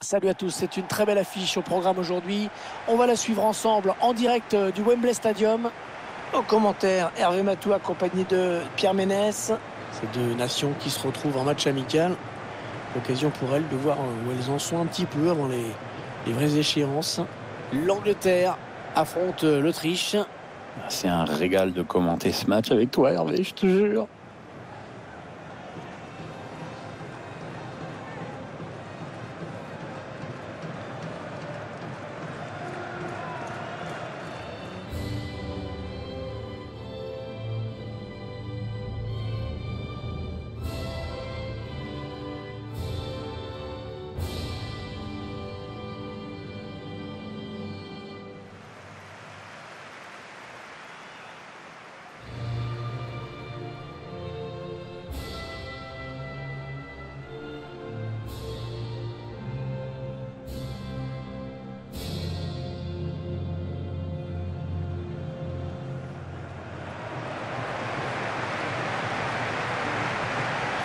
Salut à tous, c'est une très belle affiche au programme aujourd'hui. On va la suivre ensemble en direct du Wembley Stadium. En commentaire, Hervé Matou accompagné de Pierre Ménès. Ces deux nations qui se retrouvent en match amical. Occasion pour elles de voir où elles en sont un petit peu avant les vraies échéances. L'Angleterre affronte l'Autriche. C'est un régal de commenter ce match avec toi, Hervé, je te jure.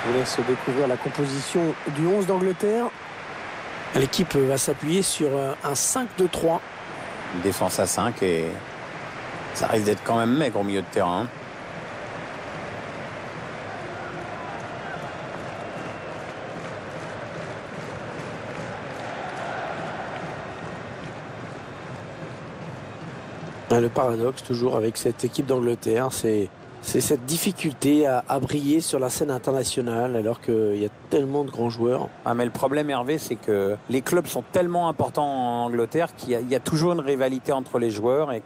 On laisse découvrir la composition du 11 d'Angleterre. L'équipe va s'appuyer sur un 5-2-3. Une défense à 5 et ça risque d'être quand même maigre au milieu de terrain. Le paradoxe toujours avec cette équipe d'Angleterre, c'est cette difficulté à briller sur la scène internationale alors qu'il y a tellement de grands joueurs. Ah mais le problème, Hervé, c'est que les clubs sont tellement importants en Angleterre qu'il y a toujours une rivalité entre les joueurs et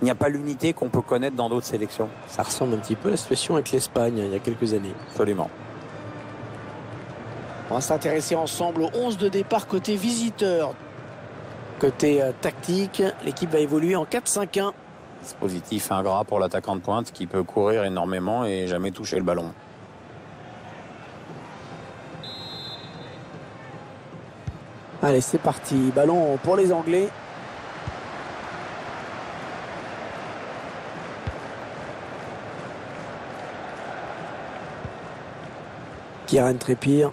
il n'y a pas l'unité qu'on peut connaître dans d'autres sélections. Ça ressemble un petit peu à la situation avec l'Espagne il y a quelques années. Absolument. On va s'intéresser ensemble aux 11 de départ côté visiteur. Côté tactique, l'équipe va évoluer en 4-5-1. Dispositif ingrat pour l'attaquant de pointe qui peut courir énormément et jamais toucher le ballon. Allez, c'est parti. Ballon pour les Anglais. Kieran Trippier.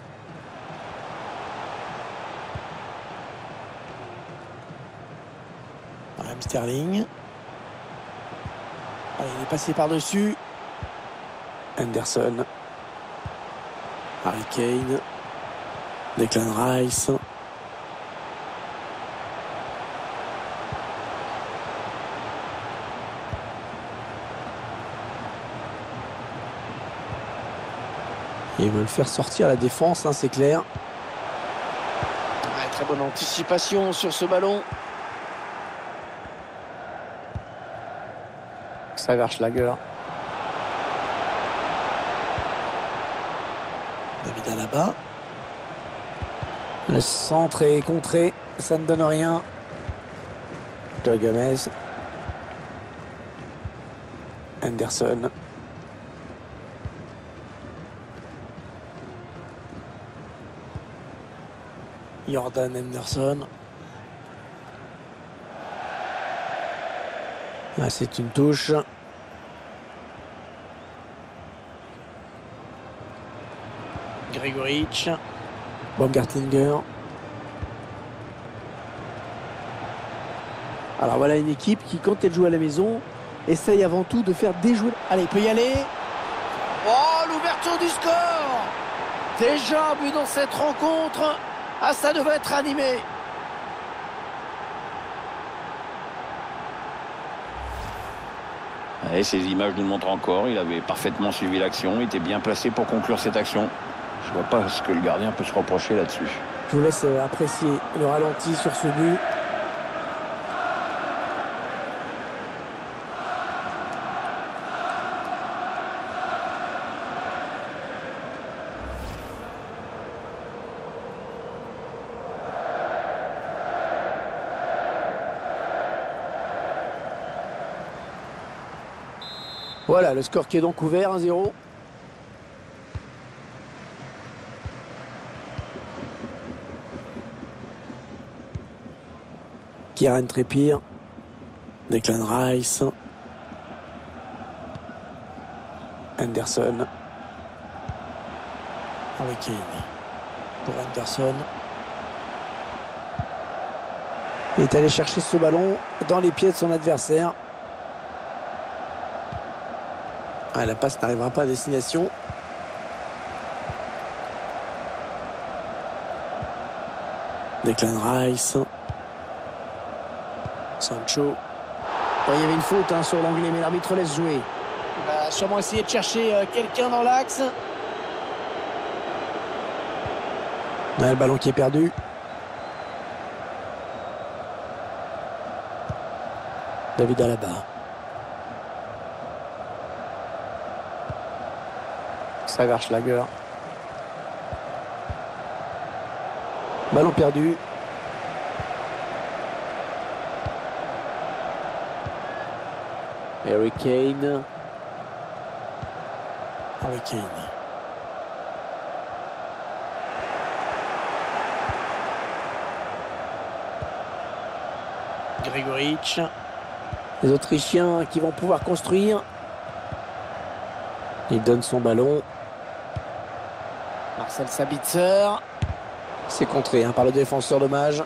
Sterling. Allez, il est passé par-dessus. Anderson. Harry Kane. Declan Rice. Il veut le faire sortir à la défense, hein, c'est clair. Ouais, très bonne anticipation sur ce ballon. Xaver Schlager. David Alaba. Le centre est contré, ça ne donne rien. De Gomez. Anderson. Jordan Anderson. Ah, c'est une touche. Grigoric. Baumgartlinger. Alors voilà une équipe qui, quand elle joue à la maison, essaye avant tout de faire déjouer. Allez, il peut y aller. Oh, l'ouverture du score. Déjà but dans cette rencontre. Ah, ça devait être animé. Et ces images nous le montrent encore, il avait parfaitement suivi l'action, il était bien placé pour conclure cette action. Je vois pas ce que le gardien peut se reprocher là-dessus. Je vous laisse apprécier le ralenti sur ce but. Voilà, le score qui est donc ouvert, 1-0. Kieran Trippier. Declan Rice. Anderson. Harry Kane. Pour Anderson. Il est allé chercher ce ballon dans les pieds de son adversaire. Ah, la passe n'arrivera pas à destination. Declan Rice. Sancho. Ouais, il y avait une faute sur l'anglais, mais l'arbitre laisse jouer. Il va sûrement essayer de chercher quelqu'un dans l'axe. Ouais, le ballon qui est perdu. David Alaba. Xaver Schlager. Ballon perdu. Harry Kane. Harry Kane. Grégoric. Les Autrichiens qui vont pouvoir construire. Il donne son ballon. Marcel Sabitzer. C'est contré par le défenseur, dommage.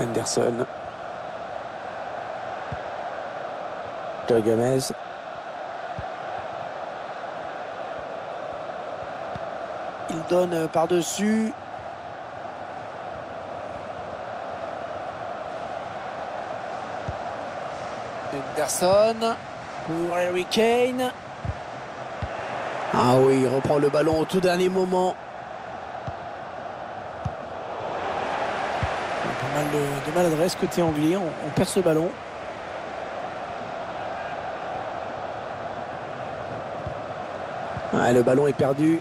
Anderson. De Gomez. Il donne par-dessus. Anderson pour Harry Kane. Ah oui, il reprend le ballon au tout dernier moment. Pas mal de maladresse côté anglais, on perd ce ballon. Ah, le ballon est perdu.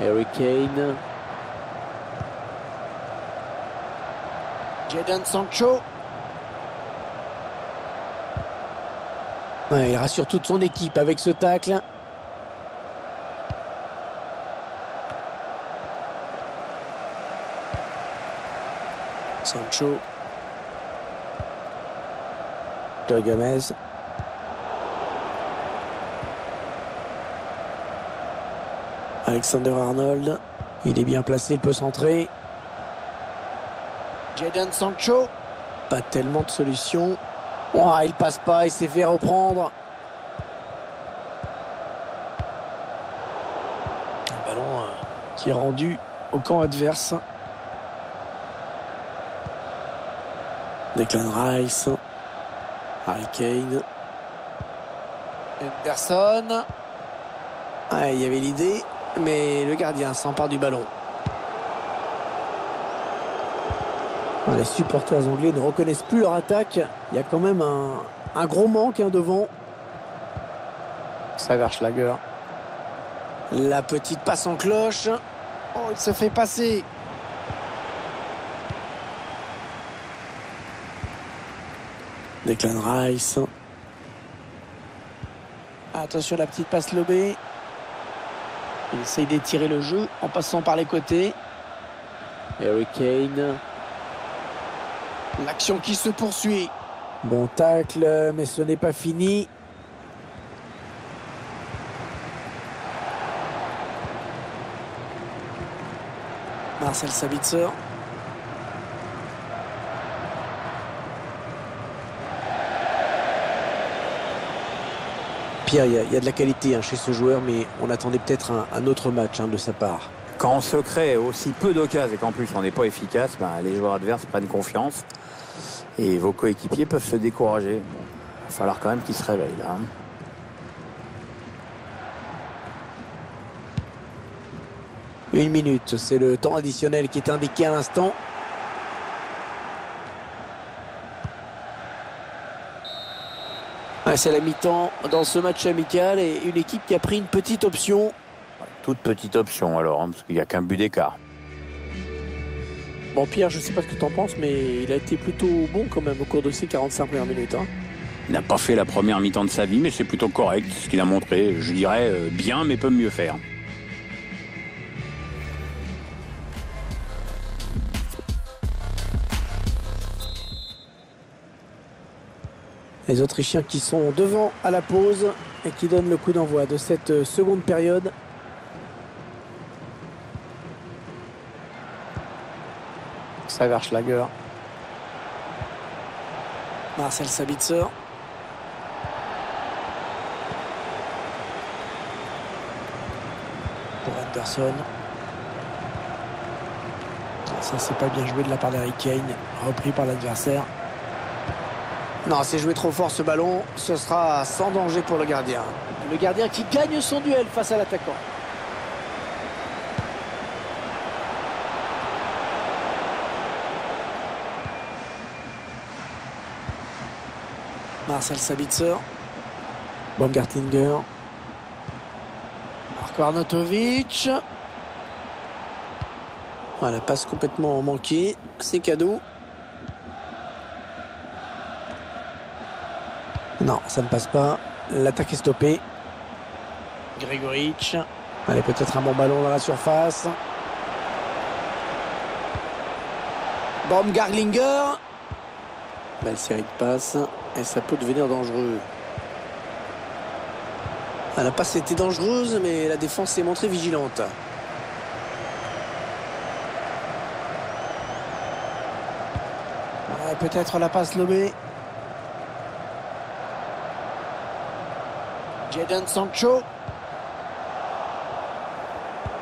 Harry Kane. Jadon Sancho. Ouais, il rassure toute son équipe avec ce tacle. Sancho. De Gomez. Alexander-Arnold. Il est bien placé, il peut centrer. Jadon Sancho. Pas tellement de solutions. Oh, il passe pas, il s'est fait reprendre. Un ballon qui est rendu au camp adverse. Declan Rice. Harry Kane. Anderson. Ah, il y avait l'idée, mais le gardien s'empare du ballon. Les supporters anglais ne reconnaissent plus leur attaque. Il y a quand même un gros manque devant. Xaver Schlager. La petite passe en cloche. Oh, il se fait passer. Declan Rice. Attention, la petite passe lobée. Il essaye d'étirer le jeu en passant par les côtés. Harry Kane. L'action qui se poursuit. Bon tacle, mais ce n'est pas fini. Marcel Sabitzer. Pierre, il y a de la qualité chez ce joueur, mais on attendait peut-être un autre match de sa part. Quand on se crée aussi peu d'occasions et qu'en plus on n'est pas efficace, les joueurs adverses prennent confiance. Et vos coéquipiers peuvent se décourager. Bon, il va falloir quand même qu'ils se réveillent là. Une minute, c'est le temps additionnel qui est indiqué à l'instant. Ouais, c'est la mi-temps dans ce match amical et une équipe qui a pris une petite option. Ouais, toute petite option alors, parce qu'il n'y a qu'un but d'écart. Bon, Pierre, je ne sais pas ce que tu en penses, mais il a été plutôt bon quand même au cours de ces 45 premières minutes. Il n'a pas fait la première mi-temps de sa vie, mais c'est plutôt correct ce qu'il a montré. Je dirais bien, mais peut mieux faire. Les Autrichiens qui sont devant à la pause. et qui donne le coup d'envoi de cette seconde période. Xaver Schlager. Marcel Sabitzer. Pour Anderson. Ça, c'est pas bien joué de la part d'Harry Kane, repris par l'adversaire. Non, c'est joué trop fort ce ballon. Ce sera sans danger pour le gardien. Le gardien qui gagne son duel face à l'attaquant. Marcel Sabitzer. Baumgartlinger. Marko Arnautovic. Voilà, passe complètement manquée. C'est cadeau. Non, ça ne passe pas. L'attaque est stoppée. Grégoric. Allez, peut-être un bon ballon dans la surface. Baumgartlinger. Belle série de passes. Et ça peut devenir dangereux. Ah, la passe était dangereuse, mais la défense s'est montrée vigilante. Ah, peut-être la passe lobée. Jadon Sancho.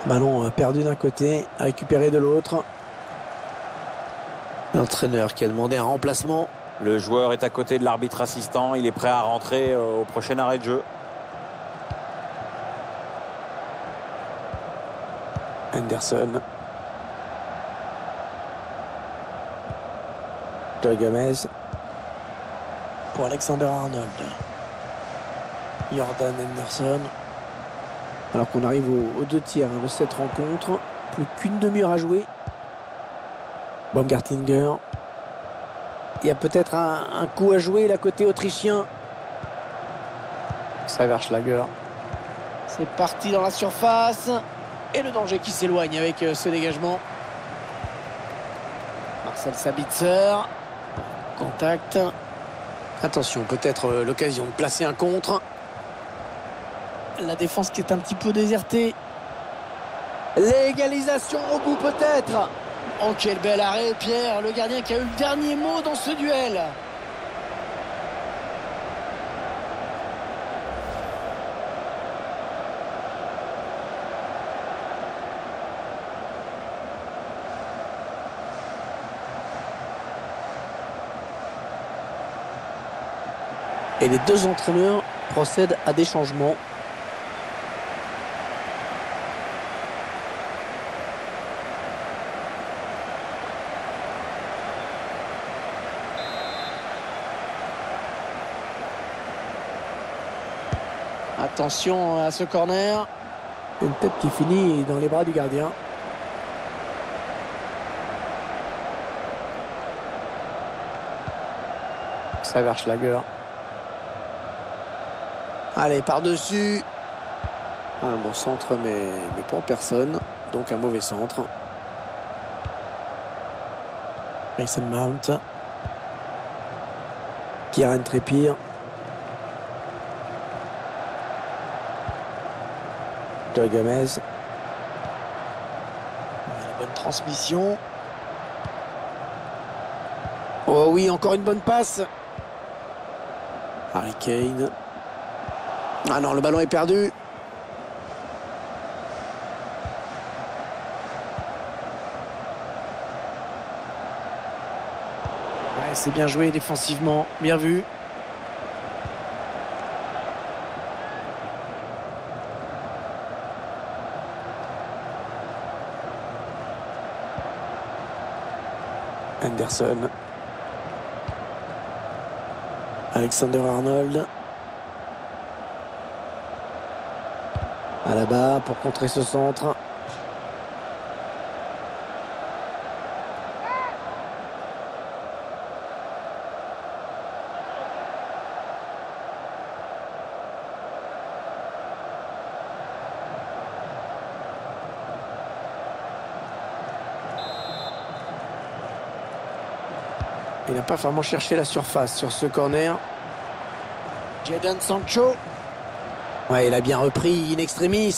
Ballon perdu d'un côté, récupéré de l'autre. L'entraîneur qui a demandé un remplacement. Le joueur est à côté de l'arbitre assistant. Il est prêt à rentrer au prochain arrêt de jeu. Anderson. De Gomez. Pour Alexander-Arnold. Jordan Anderson. Alors qu'on arrive aux deux tiers de cette rencontre. Plus qu'une demi-heure à jouer. Baumgartlinger. Il y a peut-être un coup à jouer là côté autrichien. Xaver Schlager. C'est parti dans la surface. Et le danger qui s'éloigne avec ce dégagement. Marcel Sabitzer. Contact. Attention, peut-être l'occasion de placer un contre. La défense qui est un petit peu désertée. L'égalisation au bout peut-être. Oh, quel bel arrêt, Pierre, le gardien qui a eu le dernier mot dans ce duel. Et les deux entraîneurs procèdent à des changements. Attention à ce corner. Une tête qui finit dans les bras du gardien. Xaver Schlager. Allez, par-dessus. Un bon centre, mais pour personne. Donc un mauvais centre. Mason Mount. Kieran Trippier. Gomez. Bonne transmission. Oh oui, encore une bonne passe. Harry Kane. Ah non, le ballon est perdu. Ouais, c'est bien joué défensivement, bien vu. Anderson. Alexander-Arnold. Alaba pour contrer ce centre. Il n'a pas vraiment cherché la surface sur ce corner. Jadon Sancho. Ouais, il a bien repris in extremis.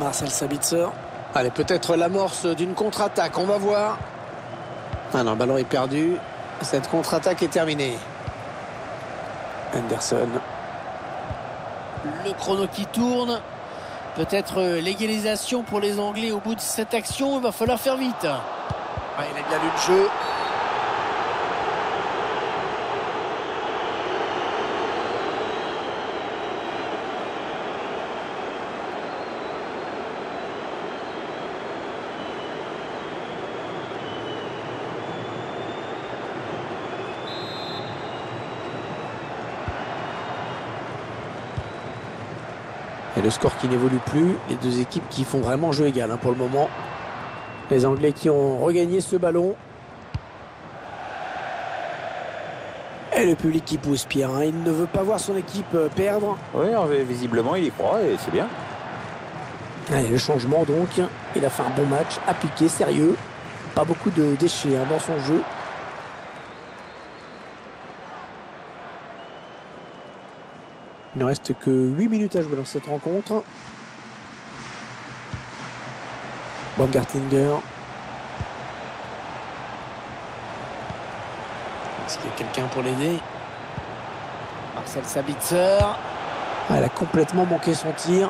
Marcel Sabitzer. Allez, peut-être l'amorce d'une contre-attaque, on va voir. Ah non, ballon est perdu. Cette contre-attaque est terminée. Anderson. Le chrono qui tourne. Peut-être l'égalisation pour les Anglais au bout de cette action. Il va falloir faire vite. Ouais, il a bien lu le jeu. Et le score qui n'évolue plus, les deux équipes qui font vraiment jeu égal pour le moment. Les Anglais qui ont regagné ce ballon. Et le public qui pousse, Pierre. Il ne veut pas voir son équipe perdre. Oui, visiblement, il y croit et c'est bien. Allez, le changement donc. Il a fait un bon match, appliqué, sérieux. Pas beaucoup de déchets dans son jeu. Il ne reste que 8 minutes à jouer dans cette rencontre. Baumgartlinger. Est-ce qu'il y a quelqu'un pour l'aider? Marcel Sabitzer. Elle a complètement manqué son tir.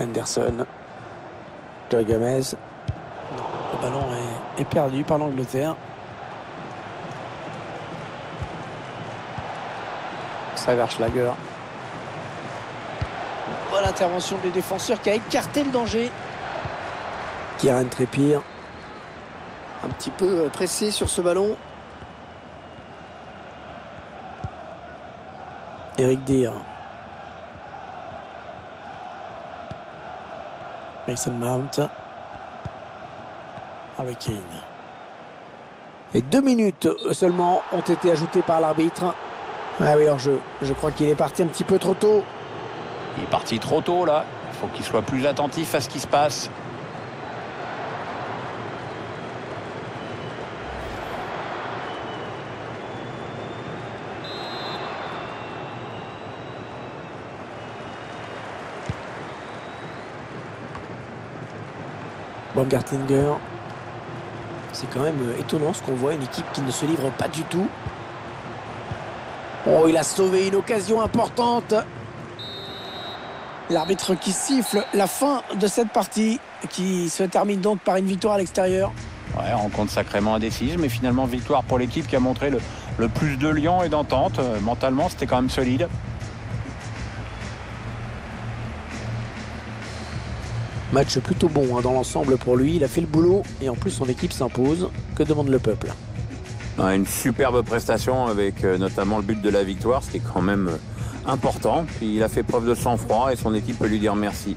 Anderson. Joe Gomez. Le ballon est perdu par l'Angleterre. Xaver Schlager. Bonne intervention des défenseurs qui a écarté le danger. Kieran Trippier. Un petit peu pressé sur ce ballon. Eric Dier. Mason Mount. Harry Kane. Et 2 minutes seulement ont été ajoutées par l'arbitre. Ah oui, hors-jeu. Je crois qu'il est parti un petit peu trop tôt. Il est parti trop tôt, là. Il faut qu'il soit plus attentif à ce qui se passe. Baumgartlinger, c'est quand même étonnant ce qu'on voit, une équipe qui ne se livre pas du tout. Oh, il a sauvé une occasion importante. L'arbitre qui siffle la fin de cette partie, qui se termine donc par une victoire à l'extérieur. Ouais, rencontre sacrément indécise, mais finalement victoire pour l'équipe qui a montré le plus de lion et d'entente. Mentalement, c'était quand même solide. Match plutôt bon dans l'ensemble pour lui. Il a fait le boulot et en plus son équipe s'impose. Que demande le peuple? Une superbe prestation avec notamment le but de la victoire, ce qui est quand même important. Puis il a fait preuve de sang-froid et son équipe peut lui dire merci.